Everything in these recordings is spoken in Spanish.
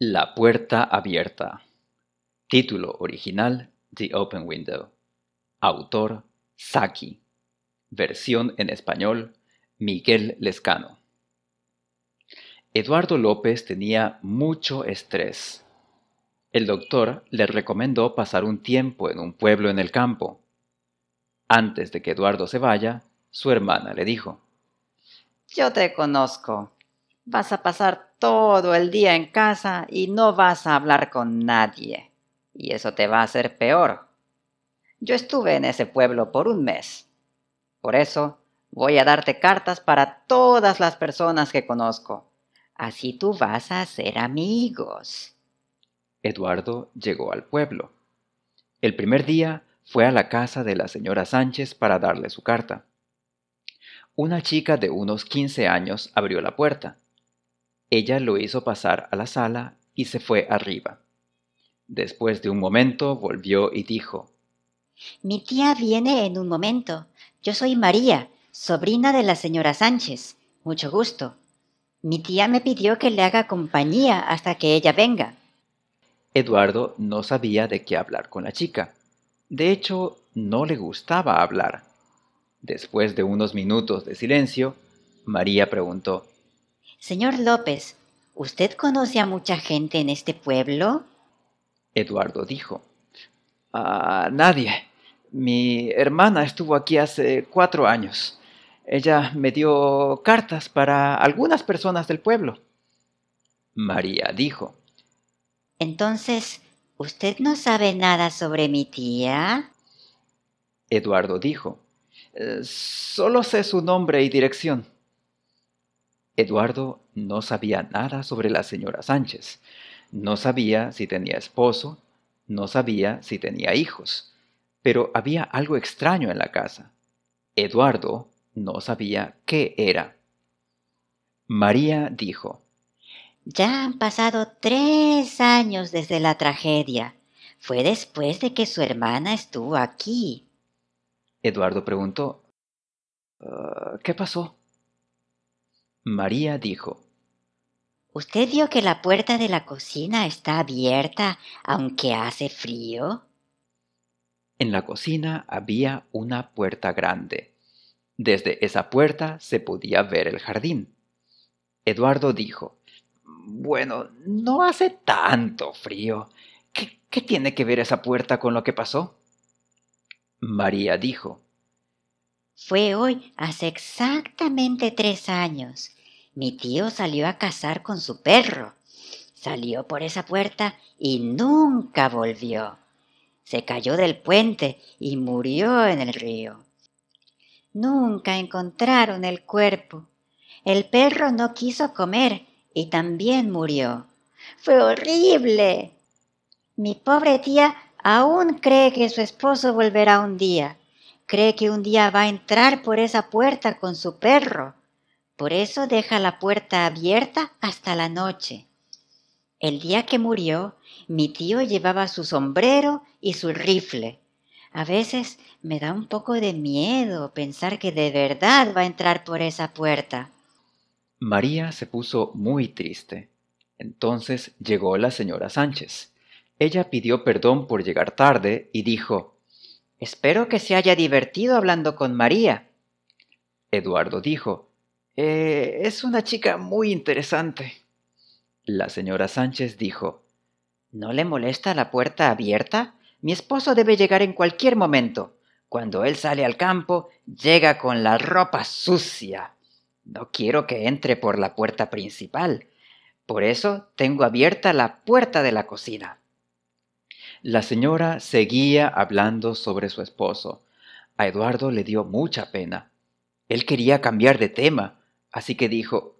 La Puerta Abierta. Título original: The Open Window. Autor: Saki. Versión en español: Miguel Lescano. Eduardo López tenía mucho estrés. El doctor le recomendó pasar un tiempo en un pueblo en el campo. Antes de que Eduardo se vaya, su hermana le dijo: Yo te conozco. Vas a pasar todo el día en casa y no vas a hablar con nadie. Y eso te va a hacer peor. Yo estuve en ese pueblo por un mes. Por eso voy a darte cartas para todas las personas que conozco. Así tú vas a hacer amigos. Eduardo llegó al pueblo. El primer día fue a la casa de la señora Sánchez para darle su carta. Una chica de unos 15 años abrió la puerta. Ella lo hizo pasar a la sala y se fue arriba. Después de un momento volvió y dijo: Mi tía viene en un momento. Yo soy María, sobrina de la señora Sánchez. Mucho gusto. Mi tía me pidió que le haga compañía hasta que ella venga. Eduardo no sabía de qué hablar con la chica. De hecho, no le gustaba hablar. Después de unos minutos de silencio, María preguntó: Señor López, ¿usted conoce a mucha gente en este pueblo? Eduardo dijo: A nadie. Mi hermana estuvo aquí hace 4 años. Ella me dio cartas para algunas personas del pueblo. María dijo: Entonces, ¿usted no sabe nada sobre mi tía? Eduardo dijo: Solo sé su nombre y dirección. Eduardo no sabía nada sobre la señora Sánchez. No sabía si tenía esposo, no sabía si tenía hijos, pero había algo extraño en la casa. Eduardo no sabía qué era. María dijo: Ya han pasado 3 años desde la tragedia. Fue después de que su hermana estuvo aquí. Eduardo preguntó: ¿Qué pasó? María dijo: ¿Usted vio que la puerta de la cocina está abierta, aunque hace frío? En la cocina había una puerta grande. Desde esa puerta se podía ver el jardín. Eduardo dijo: Bueno, no hace tanto frío. ¿Qué tiene que ver esa puerta con lo que pasó? María dijo: Fue hoy, hace exactamente 3 años. Mi tío salió a cazar con su perro. Salió por esa puerta y nunca volvió. Se cayó del puente y murió en el río. Nunca encontraron el cuerpo. El perro no quiso comer y también murió. ¡Fue horrible! Mi pobre tía aún cree que su esposo volverá un día. Cree que un día va a entrar por esa puerta con su perro. Por eso deja la puerta abierta hasta la noche. El día que murió, mi tío llevaba su sombrero y su rifle. A veces me da un poco de miedo pensar que de verdad va a entrar por esa puerta. María se puso muy triste. Entonces llegó la señora Sánchez. Ella pidió perdón por llegar tarde y dijo: Espero que se haya divertido hablando con María. Eduardo dijo: Es una chica muy interesante. La señora Sánchez dijo: ¿No le molesta la puerta abierta? Mi esposo debe llegar en cualquier momento. Cuando él sale al campo, llega con la ropa sucia. No quiero que entre por la puerta principal. Por eso tengo abierta la puerta de la cocina. La señora seguía hablando sobre su esposo. A Eduardo le dio mucha pena. Él quería cambiar de tema, así que dijo: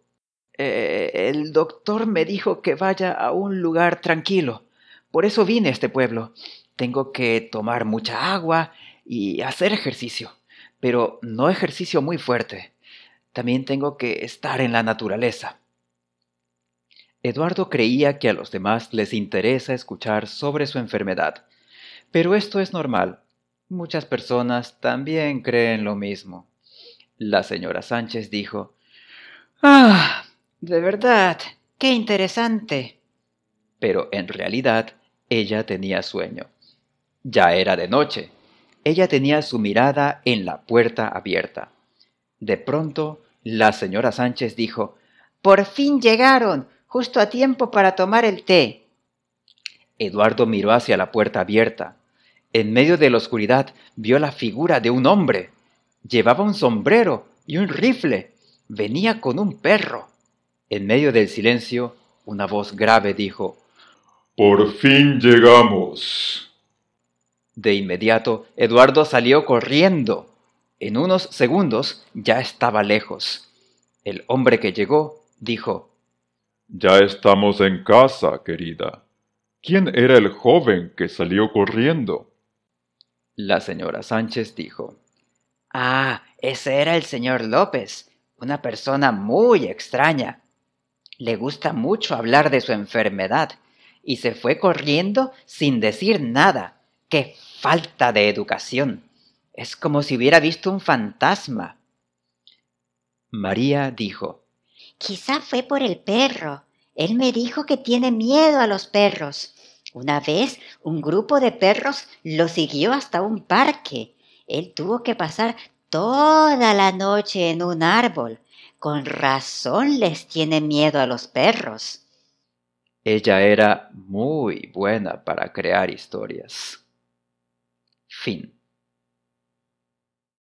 El doctor me dijo que vaya a un lugar tranquilo. Por eso vine a este pueblo. Tengo que tomar mucha agua y hacer ejercicio, pero no ejercicio muy fuerte. También tengo que estar en la naturaleza. Eduardo creía que a los demás les interesa escuchar sobre su enfermedad, pero esto es normal. Muchas personas también creen lo mismo. La señora Sánchez dijo: ¡Ah! De verdad, qué interesante. pero en realidad ella tenía sueño. Ya era de noche. Ella tenía su mirada en la puerta abierta. De pronto, la señora Sánchez dijo, «¡Por fin llegaron! Justo a tiempo para tomar el té». Eduardo miró hacia la puerta abierta. En medio de la oscuridad vio la figura de un hombre. Llevaba un sombrero y un rifle. Venía con un perro. En medio del silencio, una voz grave dijo, «¡Por fin llegamos!». De inmediato, Eduardo salió corriendo. En unos segundos ya estaba lejos. El hombre que llegó dijo, «Ya estamos en casa, querida. ¿Quién era el joven que salió corriendo?». La señora Sánchez dijo, «Ah, ese era el señor López, una persona muy extraña. Le gusta mucho hablar de su enfermedad y se fue corriendo sin decir nada. ¡Qué falta de educación! Es como si hubiera visto un fantasma». María dijo, «Quizá fue por el perro. Él me dijo que tiene miedo a los perros. Una vez un grupo de perros lo siguió hasta un parque. Él tuvo que pasar toda la noche en un árbol. Con razón les tiene miedo a los perros». Ella era muy buena para crear historias. Fin.